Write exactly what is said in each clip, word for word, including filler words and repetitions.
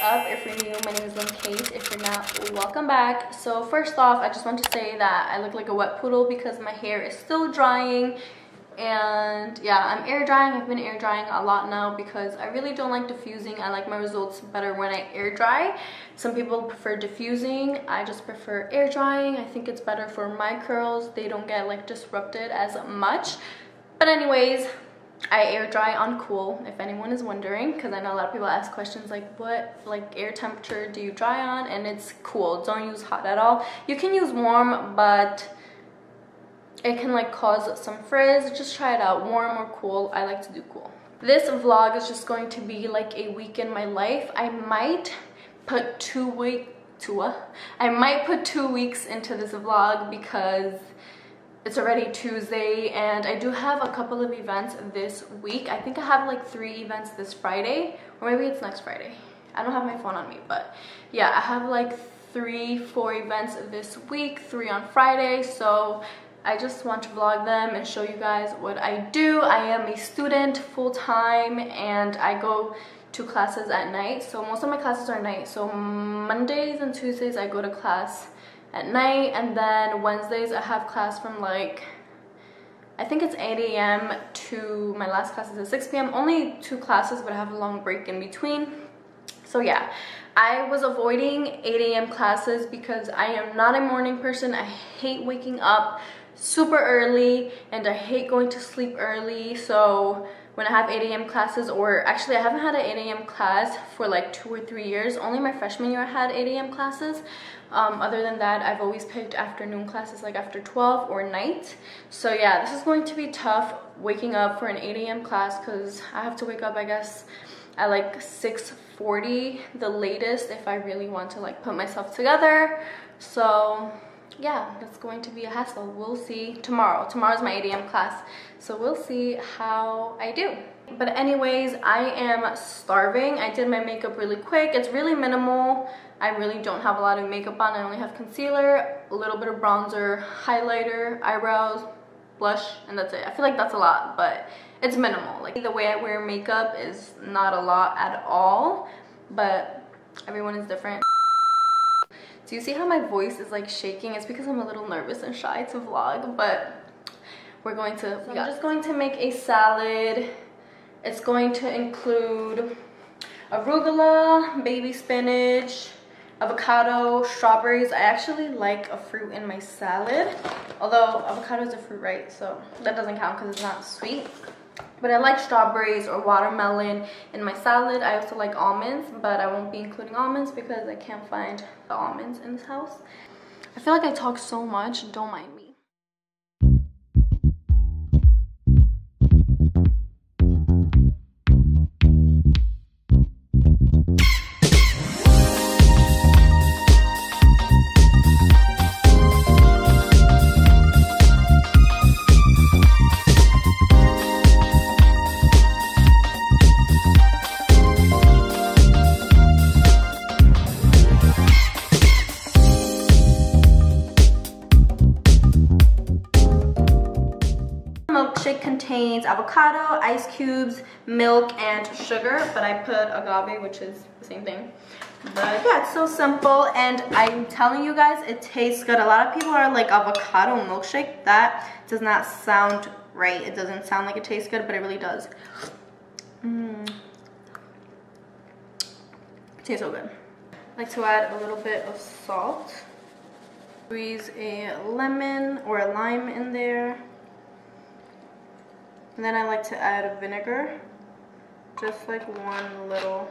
up? If you're new, my name is Lynn Kate. If you're not, welcome back. So first off, I just want to say that I look like a wet poodle because my hair is still drying. And yeah, I'm air drying. I've been air drying a lot now because I really don't like diffusing. I like my results better when I air dry. Some people prefer diffusing. I just prefer air drying. I think it's better for my curls. They don't get like disrupted as much. But anyways, I air dry on cool, if anyone is wondering, because I know a lot of people ask questions like, what like air temperature do you dry on? And it's cool. Don't use hot at all. You can use warm, but it can like cause some frizz. Just try it out, warm or cool. I like to do cool. This vlog is just going to be like a week in my life. I might put two week two I might put two weeks into this vlog because it's already Tuesday and I do have a couple of events this week. I think I have like three events this Friday, or maybe it's next Friday. I don't have my phone on me, but yeah, I have like three, four events this week, three on Friday. So I just want to vlog them and show you guys what I do. I am a student full-time and I go to classes at night. So most of my classes are night. So Mondays and Tuesdays I go to class at night, and then Wednesdays I have class from like, I think it's eight A M to my last class is at six P M Only two classes, but I have a long break in between. So yeah, I was avoiding eight A M classes because I am not a morning person. I hate waking up super early and I hate going to sleep early. So when I have eight A M classes, or actually I haven't had an eight A M class for like two or three years. Only my freshman year I had eight A M classes. Um, other than that, I've always picked afternoon classes like after twelve or night. So yeah, this is going to be tough waking up for an eight A M class because I have to wake up, I guess, at like six forty the latest if I really want to like put myself together. So yeah, that's going to be a hassle. We'll see tomorrow. Tomorrow's my eight A M class, so we'll see how I do. But anyways, I am starving. I did my makeup really quick. It's really minimal. I really don't have a lot of makeup on. I only have concealer, a little bit of bronzer, highlighter, eyebrows, blush, and that's it. I feel like that's a lot, but it's minimal. Like the way I wear makeup is not a lot at all, but everyone is different. Do you see how my voice is like shaking? It's because I'm a little nervous and shy to vlog, but we're going to... So I'm just going to make a salad. It's going to include arugula, baby spinach, avocado, strawberries. I actually like a fruit in my salad, although avocado is a fruit, right? So that doesn't count because it's not sweet. But I like strawberries or watermelon in my salad. I also like almonds, but I won't be including almonds because I can't find the almonds in this house. I feel like I talk so much, don't mind me. Contains avocado, ice cubes, milk, and sugar, but I put agave, which is the same thing. But yeah, it's so simple, and I'm telling you guys, it tastes good. A lot of people are like, avocado milkshake? That does not sound right. It doesn't sound like it tastes good, but it really does. Mm. Tastes so good. I like to add a little bit of salt. Squeeze a lemon or a lime in there. And then I like to add vinegar, just like one little,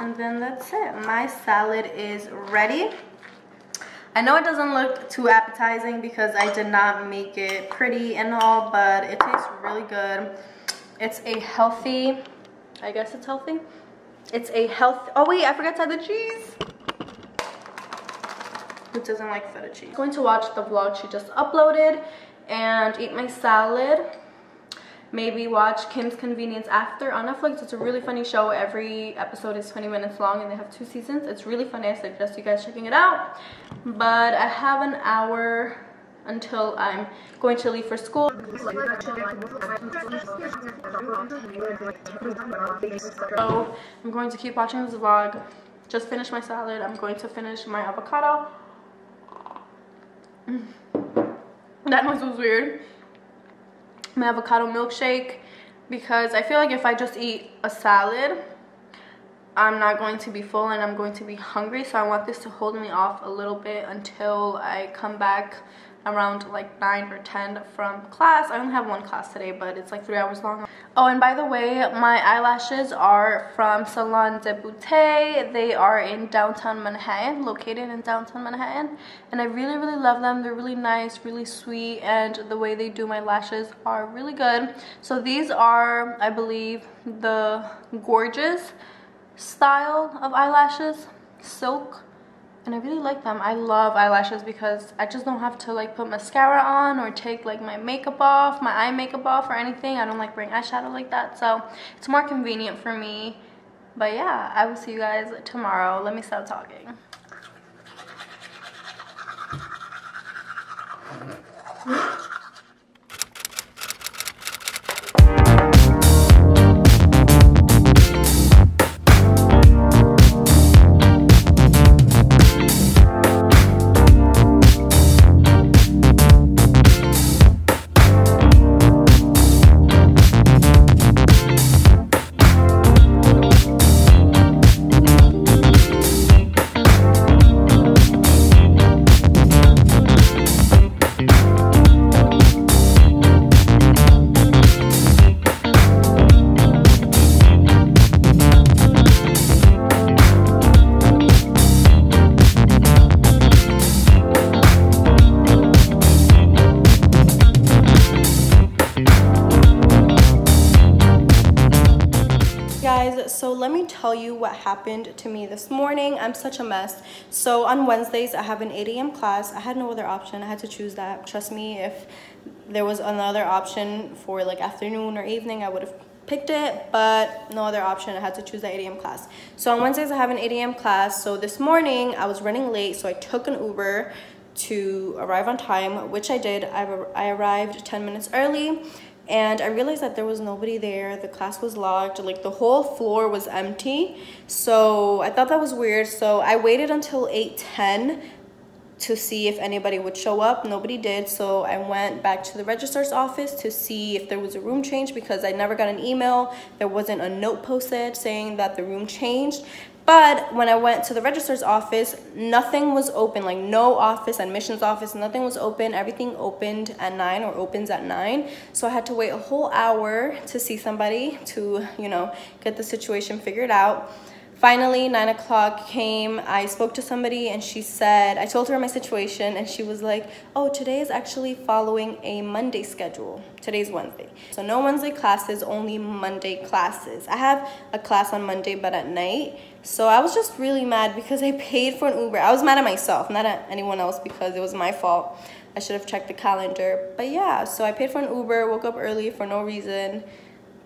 and then that's it. My salad is ready. I know it doesn't look too appetizing because I did not make it pretty and all, but it tastes really good. It's a healthy, I guess it's healthy. It's a healthy, oh wait, I forgot to add the cheese. Who doesn't like feta cheese? I'm going to watch the vlog she just uploaded and eat my salad, maybe watch Kim's Convenience after on Netflix. It's a really funny show. Every episode is twenty minutes long and they have two seasons. It's really funny. I suggest you guys checking it out. But I have an hour until I'm going to leave for school. So I'm going to keep watching this vlog. Just finished my salad. I'm going to finish my avocado. Mm. That noise was weird. My avocado milkshake, because I feel like if I just eat a salad, I'm not going to be full and I'm going to be hungry. So I want this to hold me off a little bit until I come back around like nine or ten from class. I only have one class today, but it's like three hours long. Oh, and by the way, my eyelashes are from Salon de Bouteille. They are in downtown Manhattan, located in downtown Manhattan. And I really, really love them. They're really nice, really sweet, and the way they do my lashes are really good. So these are, I believe, the Gorgeous style of eyelashes, silk. And I really like them. I love eyelashes because I just don't have to like put mascara on or take like my makeup off, my eye makeup off or anything. I don't like wearing eyeshadow like that. So it's more convenient for me. But yeah, I will see you guys tomorrow. Let me stop talking. So let me tell you what happened to me this morning. I'm such a mess. So on Wednesdays, I have an eight A M class. I had no other option. I had to choose that. Trust me, if there was another option for like afternoon or evening, I would have picked it, but no other option. I had to choose that eight A M class. So on Wednesdays, I have an eight A M class. So this morning, I was running late, so I took an Uber to arrive on time, which I did. I, I arrived ten minutes early. And I realized that there was nobody there. The class was locked. Like, the whole floor was empty. So I thought that was weird. So I waited until eight ten to see if anybody would show up. Nobody did. So I went back to the registrar's office to see if there was a room change, because I never got an email. There wasn't a note posted saying that the room changed. But when I went to the registrar's office, nothing was open. Like, no office, admissions office, nothing was open. Everything opened at nine or opens at nine. So I had to wait a whole hour to see somebody to, you know, get the situation figured out. Finally, nine o'clock came. I spoke to somebody and she said, I told her my situation and she was like, oh, today is actually following a Monday schedule. Today's Wednesday. So no Wednesday classes, only Monday classes. I have a class on Monday, but at night. So I was just really mad because I paid for an Uber. I was mad at myself, not at anyone else, because it was my fault. I should have checked the calendar. But yeah, so I paid for an Uber, woke up early for no reason,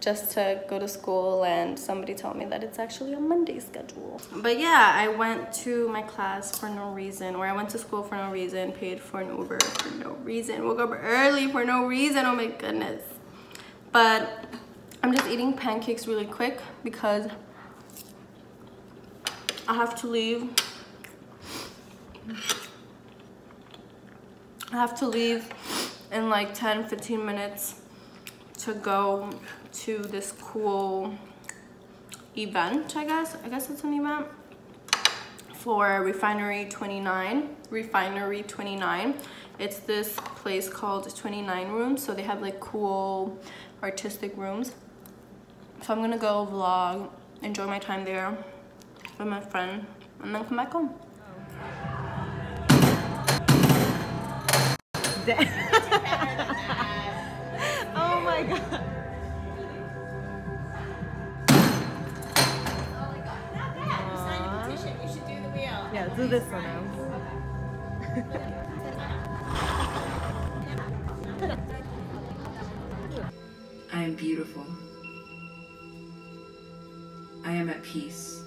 just to go to school, and somebody told me that it's actually a Monday schedule. But yeah, I went to my class for no reason, or I went to school for no reason, paid for an Uber for no reason, woke up early for no reason, oh my goodness. But I'm just eating pancakes really quick because I have to leave. I have to leave in like ten to fifteen minutes to go to this cool event, I guess. I guess it's an event for Refinery twenty-nine. Refinery twenty-nine. It's this place called twenty-nine rooms. So they have like cool artistic rooms. So I'm gonna go vlog, enjoy my time there with my friend, and then come back home. Oh my god. Yeah, do this one now. I am beautiful. I am at peace.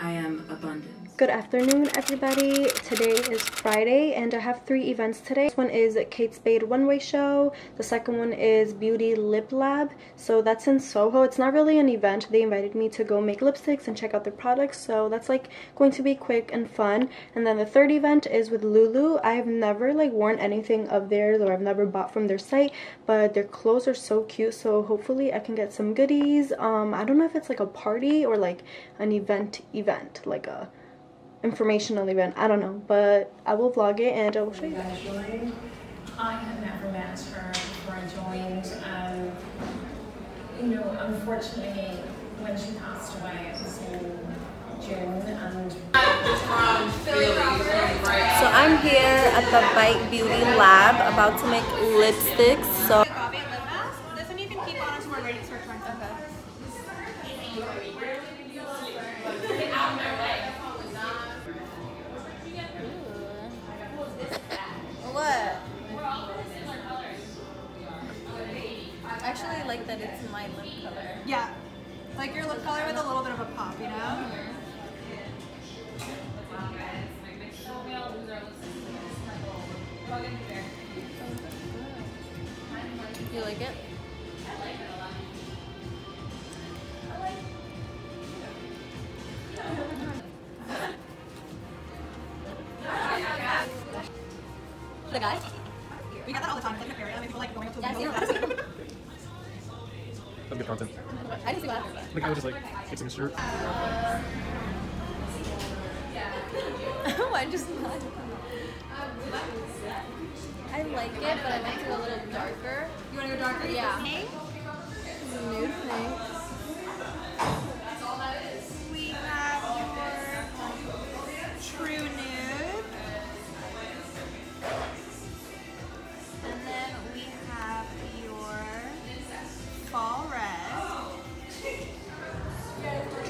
I am abundance. Good afternoon, everybody. Today is Friday and I have three events today. This one is Kate Spade one-way show. The second one is Beauty Lip Lab. So that's in Soho. It's not really an event. They invited me to go make lipsticks and check out their products. So that's like going to be quick and fun. And then the third event is with Lulu. I have never like worn anything of theirs, or I've never bought from their site, but their clothes are so cute. So hopefully I can get some goodies. Um, I don't know if it's like a party or like an event event, like a informational event. I don't know, but I will vlog it and I will show you. I have never met her before I joined. Um, you know, unfortunately, when she passed away, it was in June. And so I'm here at the Bite Beauty Lab, about to make lipsticks. So. This one you can keep on until we're ready to start trying stuff. What? I actually like that it's my lip color. Yeah. Like your lip color with a little bit of a pop, you know? Mm-hmm. You like it? I like it a lot. I like the guy. We got that all the time. It's like a fairy. I mean, people like going up to the yeah, middle. That's good content. I didn't see what happened. The guy was just like, takes him his shirt. Uh, I just not. I like it, but I might go a little darker. You want to go darker? Yeah. Nude thing. That's all that is. We have your true nude. Fall red.